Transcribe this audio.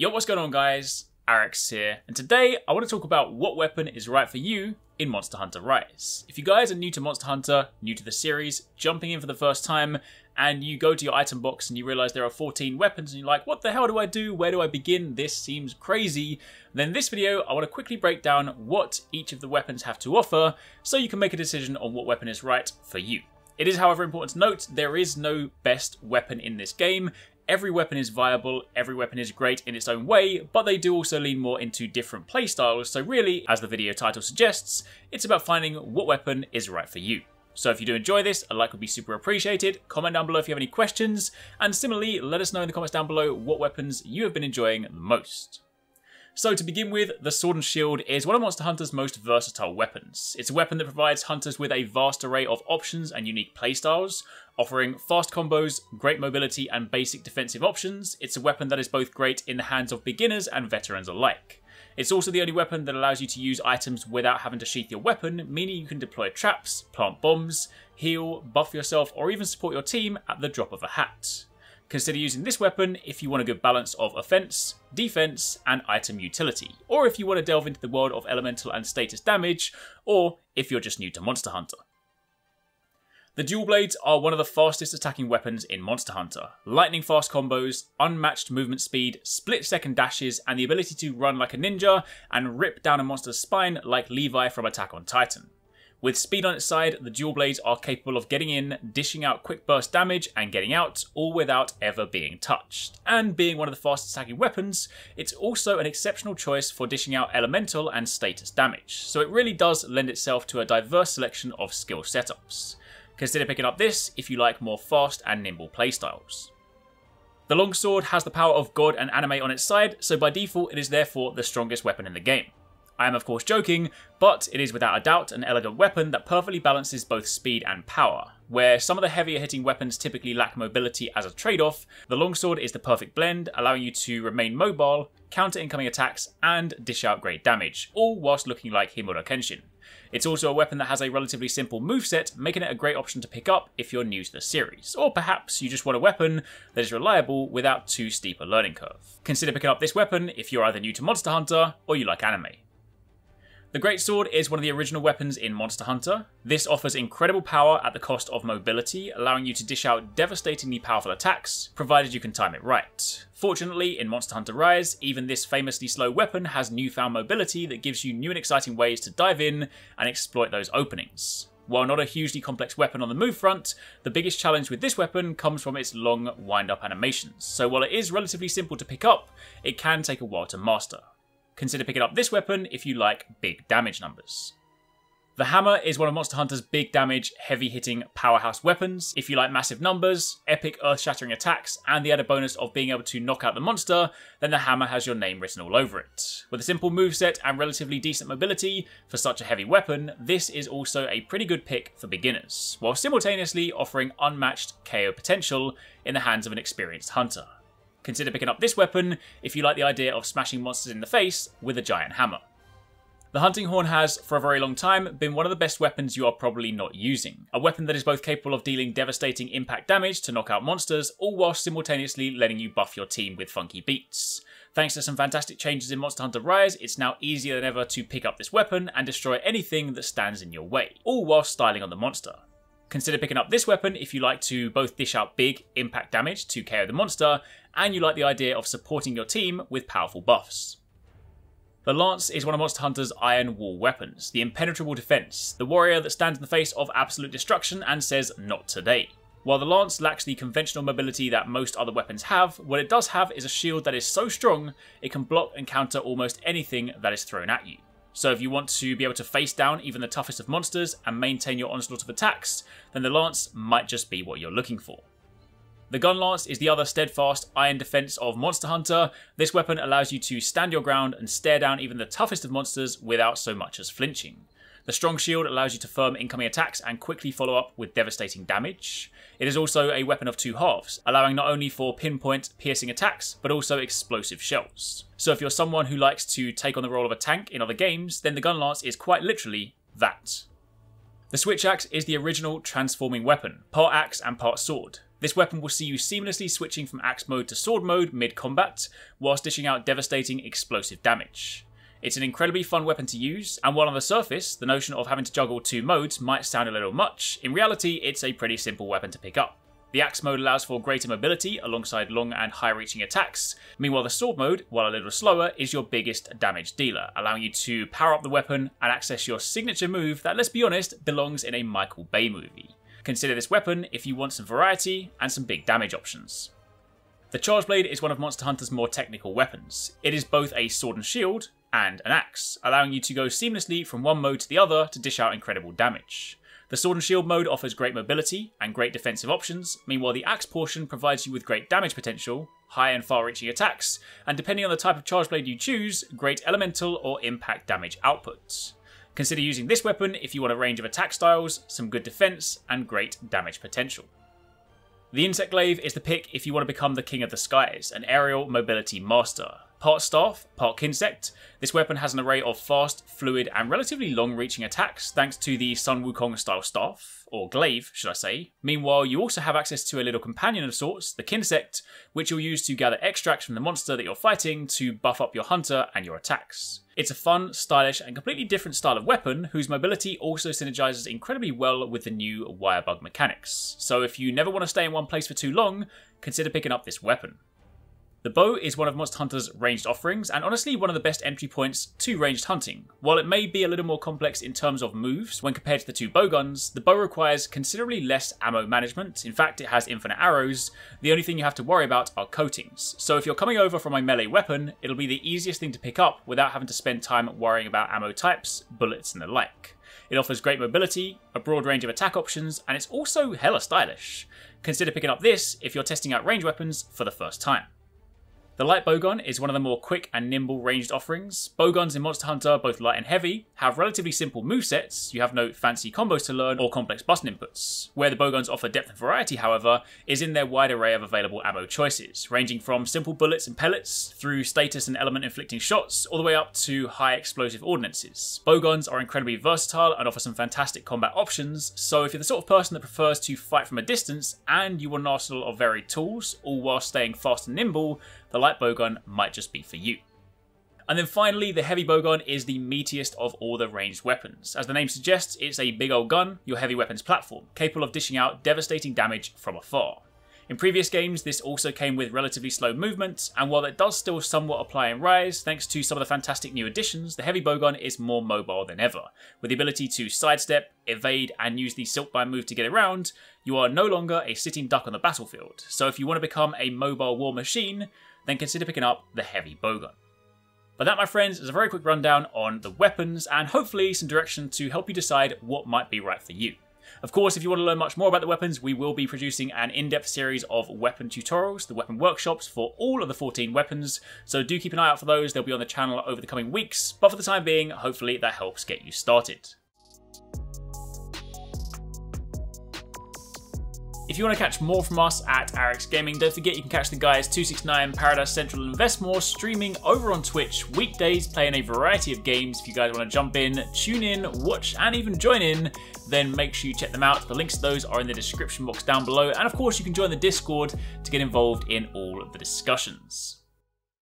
Yo, what's going on guys? Arekkz here, and today I want to talk about what weapon is right for you in Monster Hunter Rise. If you guys are new to Monster Hunter, new to the series, jumping in for the first time, and you go to your item box and you realize there are 14 weapons and you're like, what the hell do I do? Where do I begin? This seems crazy. Then in this video, I want to quickly break down what each of the weapons have to offer so you can make a decision on what weapon is right for you. It is, however, important to note there is no best weapon in this game. Every weapon is viable, every weapon is great in its own way, but they do also lean more into different playstyles, so really, as the video title suggests, it's about finding what weapon is right for you. So if you do enjoy this, a like would be super appreciated, comment down below if you have any questions, and similarly, let us know in the comments down below what weapons you have been enjoying the most. So to begin with, the Sword and Shield is one of Monster Hunter's most versatile weapons. It's a weapon that provides hunters with a vast array of options and unique playstyles, offering fast combos, great mobility, and basic defensive options. It's a weapon that is both great in the hands of beginners and veterans alike. It's also the only weapon that allows you to use items without having to sheath your weapon, meaning you can deploy traps, plant bombs, heal, buff yourself, or even support your team at the drop of a hat. Consider using this weapon if you want a good balance of offense, defense, and item utility, or if you want to delve into the world of elemental and status damage, or if you're just new to Monster Hunter. The dual blades are one of the fastest attacking weapons in Monster Hunter. Lightning fast combos, unmatched movement speed, split second dashes, and the ability to run like a ninja and rip down a monster's spine like Levi from Attack on Titan. With speed on its side, the dual blades are capable of getting in, dishing out quick burst damage, and getting out, all without ever being touched. And being one of the fastest attacking weapons, it's also an exceptional choice for dishing out elemental and status damage, so it really does lend itself to a diverse selection of skill setups. Consider picking up this if you like more fast and nimble playstyles. The longsword has the power of God and anime on its side, so by default it is therefore the strongest weapon in the game. I am of course joking, but it is without a doubt an elegant weapon that perfectly balances both speed and power. Where some of the heavier hitting weapons typically lack mobility as a trade-off, the longsword is the perfect blend, allowing you to remain mobile, counter incoming attacks, and dish out great damage, all whilst looking like Himura Kenshin. It's also a weapon that has a relatively simple moveset, making it a great option to pick up if you're new to the series, or perhaps you just want a weapon that is reliable without too steep a learning curve. Consider picking up this weapon if you're either new to Monster Hunter or you like anime. The Greatsword is one of the original weapons in Monster Hunter. This offers incredible power at the cost of mobility, allowing you to dish out devastatingly powerful attacks, provided you can time it right. Fortunately, in Monster Hunter Rise, even this famously slow weapon has newfound mobility that gives you new and exciting ways to dive in and exploit those openings. While not a hugely complex weapon on the move front, the biggest challenge with this weapon comes from its long wind-up animations, so while it is relatively simple to pick up, it can take a while to master. Consider picking up this weapon if you like big damage numbers. The hammer is one of Monster Hunter's big damage, heavy hitting powerhouse weapons. If you like massive numbers, epic earth shattering attacks, and the added bonus of being able to knock out the monster, then the hammer has your name written all over it. With a simple moveset and relatively decent mobility for such a heavy weapon, this is also a pretty good pick for beginners, while simultaneously offering unmatched KO potential in the hands of an experienced hunter. Consider picking up this weapon if you like the idea of smashing monsters in the face with a giant hammer. The hunting horn has, for a very long time, been one of the best weapons you are probably not using. A weapon that is both capable of dealing devastating impact damage to knock out monsters, all whilst simultaneously letting you buff your team with funky beats. Thanks to some fantastic changes in Monster Hunter Rise, it's now easier than ever to pick up this weapon and destroy anything that stands in your way, all whilst styling on the monster. Consider picking up this weapon if you like to both dish out big impact damage to KO the monster, and you like the idea of supporting your team with powerful buffs. The lance is one of Monster Hunter's iron wall weapons, the impenetrable defense, the warrior that stands in the face of absolute destruction and says, "Not today." While the lance lacks the conventional mobility that most other weapons have, what it does have is a shield that is so strong it can block and counter almost anything that is thrown at you. So if you want to be able to face down even the toughest of monsters and maintain your onslaught of attacks, then the lance might just be what you're looking for. The gun lance is the other steadfast iron defense of Monster Hunter. This weapon allows you to stand your ground and stare down even the toughest of monsters without so much as flinching. The strong shield allows you to firm incoming attacks and quickly follow up with devastating damage. It is also a weapon of two halves, allowing not only for pinpoint piercing attacks, but also explosive shells. So if you're someone who likes to take on the role of a tank in other games, then the gun lance is quite literally that. The switch axe is the original transforming weapon, part axe and part sword. This weapon will see you seamlessly switching from axe mode to sword mode mid-combat, whilst dishing out devastating explosive damage. It's an incredibly fun weapon to use, and while on the surface, the notion of having to juggle two modes might sound a little much, in reality it's a pretty simple weapon to pick up. The axe mode allows for greater mobility alongside long and high-reaching attacks, meanwhile the sword mode, while a little slower, is your biggest damage dealer, allowing you to power up the weapon and access your signature move that, let's be honest, belongs in a Michael Bay movie. Consider this weapon if you want some variety and some big damage options. The Charge Blade is one of Monster Hunter's more technical weapons. It is both a sword and shield and an axe, allowing you to go seamlessly from one mode to the other to dish out incredible damage. The sword and shield mode offers great mobility and great defensive options, meanwhile the axe portion provides you with great damage potential, high and far-reaching attacks, and depending on the type of charge blade you choose, great elemental or impact damage outputs. Consider using this weapon if you want a range of attack styles, some good defense, and great damage potential. The Insect Glaive is the pick if you want to become the King of the Skies, an aerial mobility master. Part staff, part Kinsect, this weapon has an array of fast, fluid, and relatively long-reaching attacks thanks to the Sun Wukong-style staff, or glaive, should I say. Meanwhile, you also have access to a little companion of sorts, the Kinsect, which you'll use to gather extracts from the monster that you're fighting to buff up your hunter and your attacks. It's a fun, stylish, and completely different style of weapon whose mobility also synergizes incredibly well with the new Wirebug mechanics. So if you never want to stay in one place for too long, consider picking up this weapon. The bow is one of Monster Hunter's ranged offerings, and honestly one of the best entry points to ranged hunting. While it may be a little more complex in terms of moves when compared to the two bowguns, the bow requires considerably less ammo management. In fact, it has infinite arrows. The only thing you have to worry about are coatings. So if you're coming over from a melee weapon, it'll be the easiest thing to pick up without having to spend time worrying about ammo types, bullets and the like. It offers great mobility, a broad range of attack options, and it's also hella stylish. Consider picking up this if you're testing out ranged weapons for the first time. The light bowgun is one of the more quick and nimble ranged offerings. Bowguns in Monster Hunter, both light and heavy, have relatively simple movesets. You have no fancy combos to learn or complex button inputs. Where the bowguns offer depth and variety, however, is in their wide array of available ammo choices, ranging from simple bullets and pellets, through status and element inflicting shots, all the way up to high explosive ordnances. Bowguns are incredibly versatile and offer some fantastic combat options, so if you're the sort of person that prefers to fight from a distance and you want an arsenal of varied tools, all while staying fast and nimble, the light bowgun might just be for you. And then finally, the heavy bowgun is the meatiest of all the ranged weapons. As the name suggests, it's a big old gun, your heavy weapons platform, capable of dishing out devastating damage from afar. In previous games, this also came with relatively slow movement, and while that does still somewhat apply in Rise, thanks to some of the fantastic new additions, the heavy bowgun is more mobile than ever. With the ability to sidestep, evade, and use the silkbind move to get around, you are no longer a sitting duck on the battlefield. So if you want to become a mobile war machine, then consider picking up the heavy bowgun. But that, my friends, is a very quick rundown on the weapons and hopefully some direction to help you decide what might be right for you. Of course, if you want to learn much more about the weapons, we will be producing an in-depth series of weapon tutorials, the weapon workshops for all of the 14 weapons, so do keep an eye out for those. They'll be on the channel over the coming weeks, but for the time being, hopefully that helps get you started. If you want to catch more from us at Arekkz Gaming, don't forget you can catch the guys 269, Paradise Central and Westmore streaming over on Twitch weekdays, playing a variety of games. If you guys want to jump in, tune in, watch and even join in, then make sure you check them out. The links to those are in the description box down below, and of course you can join the Discord to get involved in all of the discussions.